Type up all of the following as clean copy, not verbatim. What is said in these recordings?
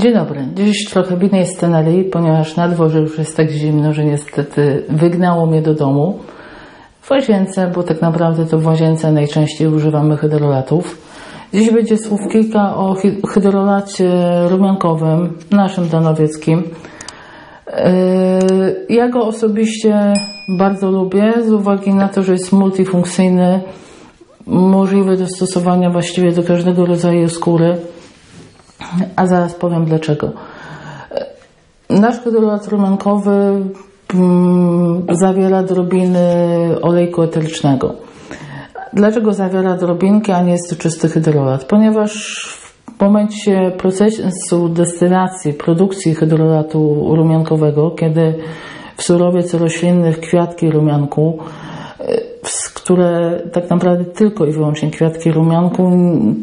Dzień dobry. Dziś w odrobinie jest scenarii, ponieważ na dworze już jest tak zimno, że niestety wygnało mnie do domu. W łazience, bo tak naprawdę to w łazience najczęściej używamy hydrolatów. Dziś będzie słów kilka o hydrolacie rumiankowym, naszym danowieckim. Ja go osobiście bardzo lubię z uwagi na to, że jest multifunkcyjny, możliwy do stosowania właściwie do każdego rodzaju skóry. A zaraz powiem dlaczego. Nasz hydrolat rumiankowy zawiera drobiny olejku eterycznego. Dlaczego zawiera drobinki, a nie jest to czysty hydrolat? Ponieważ w momencie procesu destylacji, produkcji hydrolatu rumiankowego, kiedy w surowiec roślinny, w kwiatki rumianku, które tak naprawdę tylko i wyłącznie kwiatki rumianku,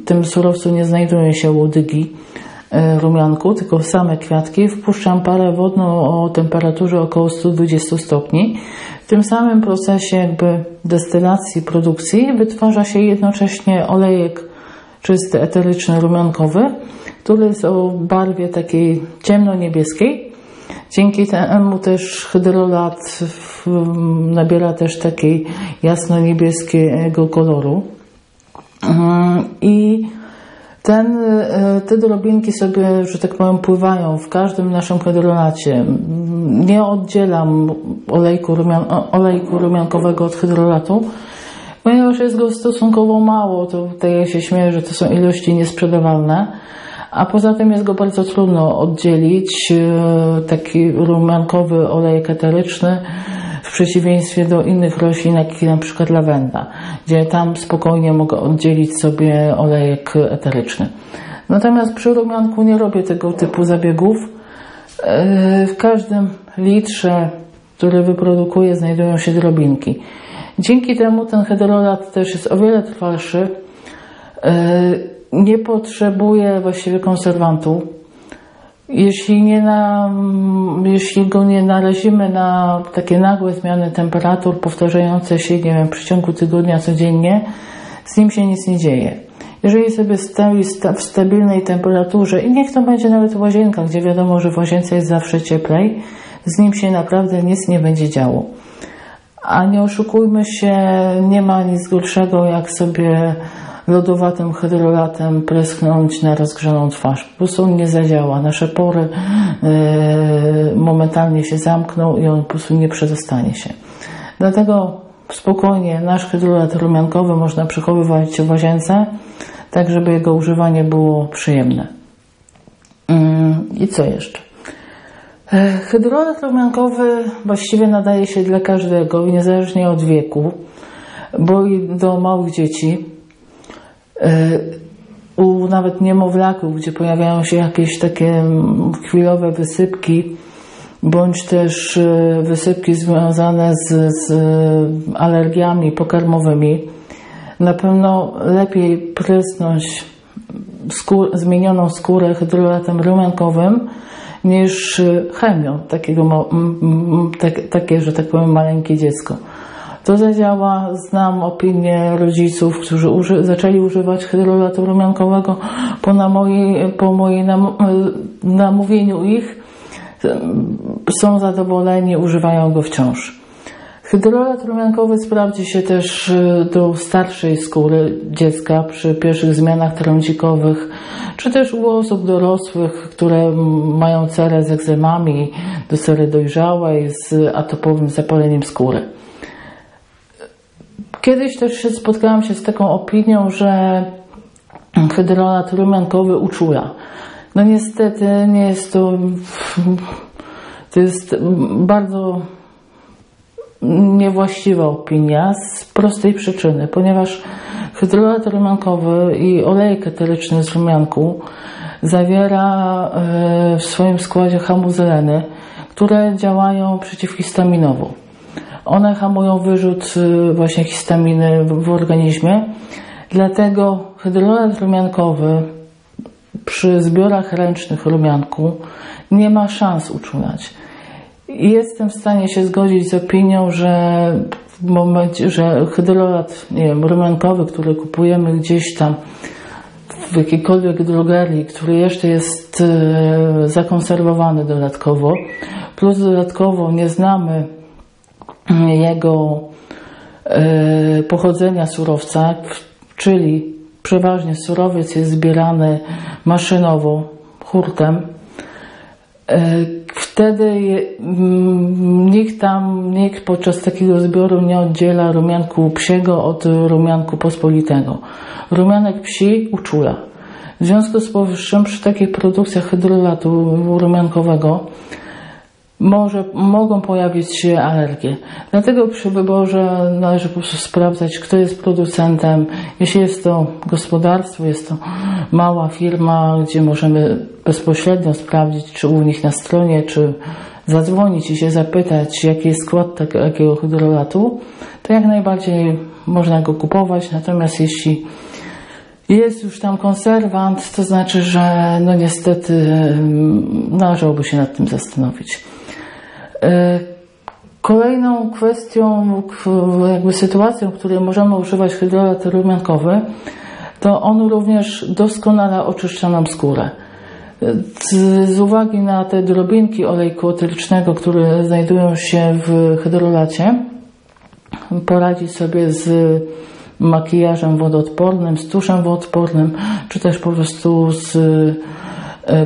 w tym surowcu nie znajduje się łodygi rumianku, tylko same kwiatki, wpuszczam parę wodną o temperaturze około 120 stopni. W tym samym procesie jakby destylacji, produkcji wytwarza się jednocześnie olejek czysty, eteryczny, rumiankowy, który jest o barwie takiej ciemno-niebieskiej. Dzięki temu też hydrolat nabiera też takiej jasno-niebieskiego koloru. I te drobinki sobie, że tak powiem, pływają w każdym naszym hydrolacie. Nie oddzielam olejku rumiankowego od hydrolatu, ponieważ jest go stosunkowo mało, to tutaj ja się śmieję, że to są ilości niesprzedawalne. A poza tym jest go bardzo trudno oddzielić, taki rumiankowy olejek eteryczny, w przeciwieństwie do innych roślin, jak na przykład lawenda, gdzie tam spokojnie mogę oddzielić sobie olejek eteryczny. Natomiast przy rumianku nie robię tego typu zabiegów. W każdym litrze, który wyprodukuję, znajdują się drobinki. Dzięki temu ten hydrolat też jest o wiele trwalszy. Nie potrzebuje właściwie konserwantu. Jeśli go nie narazimy na takie nagłe zmiany temperatur powtarzające się, nie wiem, w przeciągu tygodnia codziennie, z nim się nic nie dzieje. Jeżeli sobie stoi w stabilnej temperaturze i niech to będzie nawet łazienka, gdzie wiadomo, że w łazience jest zawsze cieplej, z nim się naprawdę nic nie będzie działo. A nie oszukujmy się, nie ma nic gorszego, jak sobie lodowatym hydrolatem prysknąć na rozgrzaną twarz. Po prostu on nie zadziała. Nasze pory momentalnie się zamkną i on po prostu nie przedostanie się. Dlatego spokojnie nasz hydrolat rumiankowy można przechowywać w łazience, tak żeby jego używanie było przyjemne. I co jeszcze? Hydrolat rumiankowy właściwie nadaje się dla każdego, niezależnie od wieku, bo i do małych dzieci, u nawet niemowlaków, gdzie pojawiają się jakieś takie chwilowe wysypki, bądź też wysypki związane z alergiami pokarmowymi, na pewno lepiej prysnąć zmienioną skórę hydrolatem rumiankowym niż chemią, takie, że tak powiem, maleńkie dziecko. To zadziała. Znam opinie rodziców, którzy zaczęli używać hydrolatu rumiankowego po moim namówieniu ich. Są zadowoleni, używają go wciąż. Hydrolat rumiankowy sprawdzi się też do starszej skóry dziecka przy pierwszych zmianach trądzikowych, czy też u osób dorosłych, które mają cerę z egzemami, do cery dojrzałej z atopowym zapaleniem skóry. Kiedyś też spotkałam się z taką opinią, że hydrolat rumiankowy uczula. No niestety nie jest to... To jest bardzo niewłaściwa opinia z prostej przyczyny, ponieważ hydrolat rumiankowy i olejek eteryczny z rumianku zawiera w swoim składzie hamuzeleny, które działają przeciwhistaminowo. One hamują wyrzut właśnie histaminy w organizmie, dlatego hydrolat rumiankowy przy zbiorach ręcznych rumianku nie ma szans uczulać. Jestem w stanie się zgodzić z opinią, że hydrolat rumiankowy, który kupujemy gdzieś tam w jakiejkolwiek drogerii, który jeszcze jest zakonserwowany dodatkowo, plus dodatkowo nie znamy jego pochodzenia surowca, czyli przeważnie surowiec jest zbierany maszynowo, hurtem. Wtedy nikt podczas takiego zbioru nie oddziela rumianku psiego od rumianku pospolitego. Rumianek psi uczula. W związku z powyższym przy takich produkcjach hydrolatu rumiankowego mogą pojawić się alergie. Dlatego przy wyborze należy po prostu sprawdzać, kto jest producentem. Jeśli jest to gospodarstwo, jest to mała firma, gdzie możemy bezpośrednio sprawdzić, czy u nich na stronie, czy zadzwonić i się zapytać, jaki jest skład takiego hydrolatu, to jak najbardziej można go kupować. Natomiast jeśli jest już tam konserwant, to znaczy, że no niestety należałoby się nad tym zastanowić. Kolejną kwestią, jakby sytuacją, w której możemy używać hydrolat rumiankowy, to on również doskonale oczyszcza nam skórę. Z uwagi na te drobinki olejku etylcznego, które znajdują się w hydrolacie, poradzi sobie z makijażem wodoodpornym, z tuszem wodoodpornym, czy też po prostu z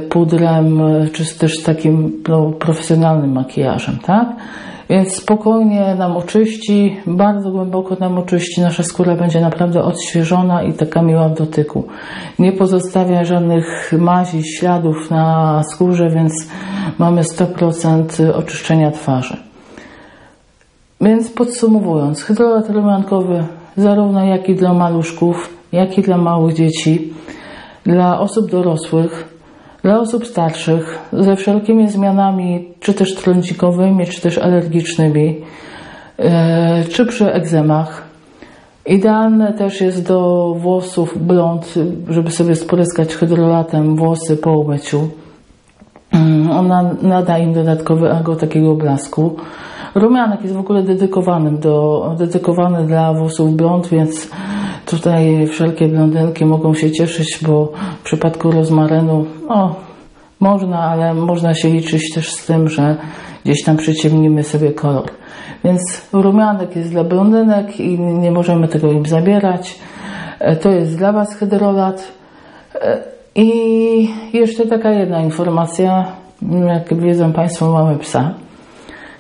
pudrem, czy też z takim profesjonalnym makijażem, tak? Więc spokojnie nam oczyści, bardzo głęboko nam oczyści, nasza skóra będzie naprawdę odświeżona i taka miła w dotyku. Nie pozostawia żadnych mazi, śladów na skórze, więc mamy 100% oczyszczenia twarzy. Więc podsumowując, hydrolat rumiankowy zarówno jak i dla maluszków, jak i dla małych dzieci, dla osób dorosłych, dla osób starszych, ze wszelkimi zmianami, czy też trądzikowymi, czy też alergicznymi, czy przy egzemach. Idealne też jest do włosów blond, żeby sobie spryskać hydrolatem włosy po umyciu. Ona nada im dodatkowego takiego blasku. Rumianek jest w ogóle dedykowany dla włosów blond, więc tutaj wszelkie blondynki mogą się cieszyć, bo w przypadku rozmarynu można się liczyć też z tym, że gdzieś tam przyciemnimy sobie kolor. Więc rumianek jest dla blondynek i nie możemy tego im zabierać. To jest dla Was hydrolat. I jeszcze taka jedna informacja. Jak wiedzą Państwo, mamy psa,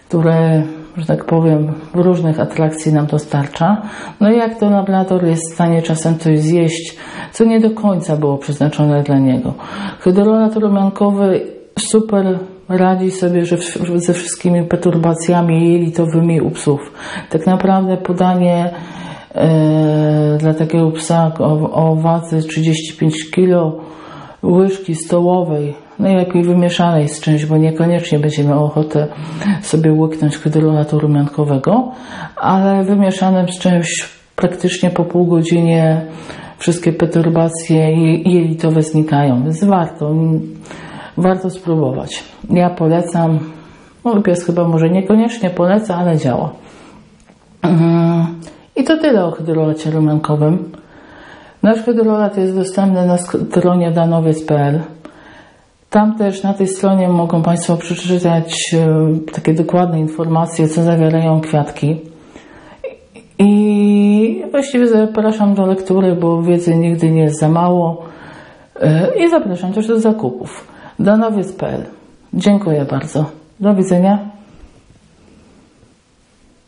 które, że tak powiem, różnych atrakcji nam dostarcza. No i jak to labrador jest w stanie czasem coś zjeść, co nie do końca było przeznaczone dla niego. Hydrolat rumiankowy super radzi sobie ze wszystkimi perturbacjami jelitowymi u psów. Tak naprawdę podanie dla takiego psa o wadze 35 kg łyżki stołowej, najlepiej wymieszanej z czymś, bo niekoniecznie będzie miał ochotę sobie łyknąć hydrolatu rumiankowego, ale wymieszanym z czymś praktycznie po pół godzinie wszystkie perturbacje jelitowe znikają, więc warto spróbować. Ja polecam, mój pies chyba może niekoniecznie poleca, ale działa. I to tyle o hydrolacie rumiankowym. Nasz hydrolat jest dostępny na stronie danowiec.pl. Tam też na tej stronie mogą Państwo przeczytać takie dokładne informacje, co zawierają kwiatki. I właściwie zapraszam do lektury, bo wiedzy nigdy nie jest za mało. I zapraszam też do zakupów. Danowiec.pl. Dziękuję bardzo. Do widzenia.